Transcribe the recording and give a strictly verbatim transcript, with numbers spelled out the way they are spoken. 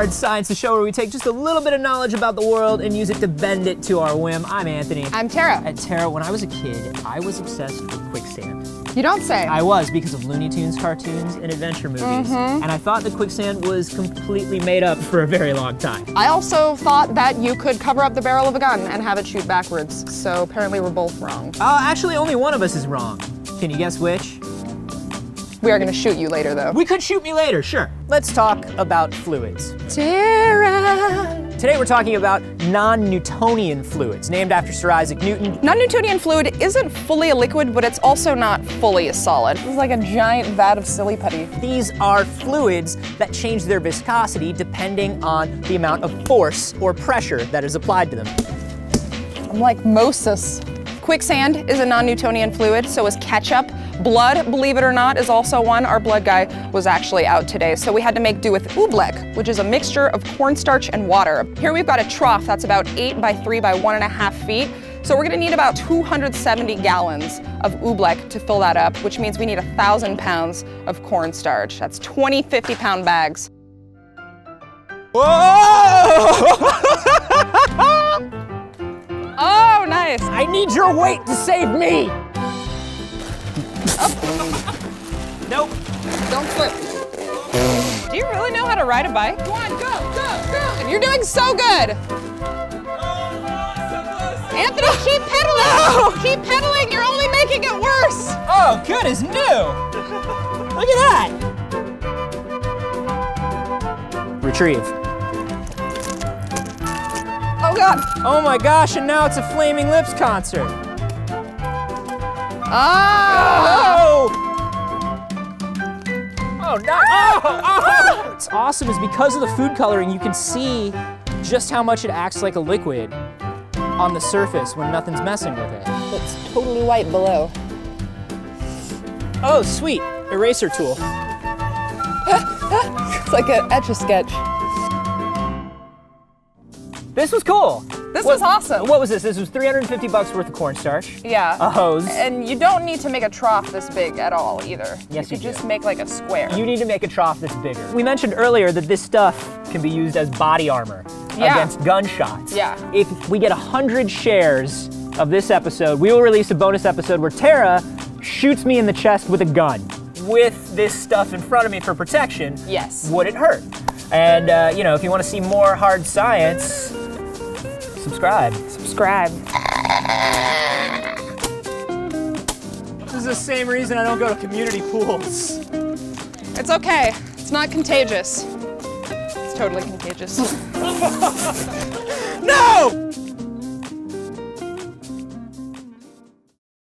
Hard Science, the show where we take just a little bit of knowledge about the world and use it to bend it to our whim. I'm Anthony. I'm Tara. At Tara, when I was a kid, I was obsessed with quicksand. You don't say. I was, because of Looney Tunes cartoons and adventure movies. Mm-hmm. And I thought the quicksand was completely made up for a very long time. I also thought that you could cover up the barrel of a gun and have it shoot backwards, so apparently we're both wrong. Uh, actually, only one of us is wrong. Can you guess which? We are gonna shoot you later, though. We could shoot me later, sure. Let's talk about fluids. Tara! Today we're talking about non-Newtonian fluids, named after Sir Isaac Newton. Non-Newtonian fluid isn't fully a liquid, but it's also not fully a solid. It's like a giant vat of silly putty. These are fluids that change their viscosity depending on the amount of force or pressure that is applied to them. I'm like Moses. Quicksand is a non-Newtonian fluid, so is ketchup. Blood, believe it or not, is also one. Our blood guy was actually out today, so we had to make do with oobleck, which is a mixture of cornstarch and water. Here we've got a trough that's about eight by three by one and a half feet. So we're gonna need about two hundred seventy gallons of oobleck to fill that up, which means we need a thousand pounds of cornstarch. That's twenty fifty pound bags. Whoa! Oh, nice. I need your weight to save me. Oh. Nope. Don't flip. Do you really know how to ride a bike? Go on, go, go, go! You're doing so good! Oh, so Anthony, keep pedaling! No. Keep pedaling, you're only making it worse! Oh, good as new! Look at that! Retrieve. Oh God! Oh my gosh, and now it's a Flaming Lips concert! Oh! Oh, no! Oh, oh. What's awesome is because of the food coloring, you can see just how much it acts like a liquid on the surface when nothing's messing with it. It's totally white below. Oh, sweet. Eraser tool. It's like an Etch-a-Sketch. This was cool. This what, was awesome. What was this? This was three hundred fifty bucks worth of cornstarch. Yeah. A hose. And you don't need to make a trough this big at all either. Yes, you, you could do. Just make like a square. You need to make a trough that's bigger. We mentioned earlier that this stuff can be used as body armor yeah. against gunshots. Yeah. If we get one hundred shares of this episode, we will release a bonus episode where Tara shoots me in the chest with a gun. With this stuff in front of me for protection, yes. would it hurt? And uh, you know, if you want to see more Hard Science, Subscribe. Subscribe. This is the same reason I don't go to community pools. It's okay. It's not contagious. It's totally contagious. No!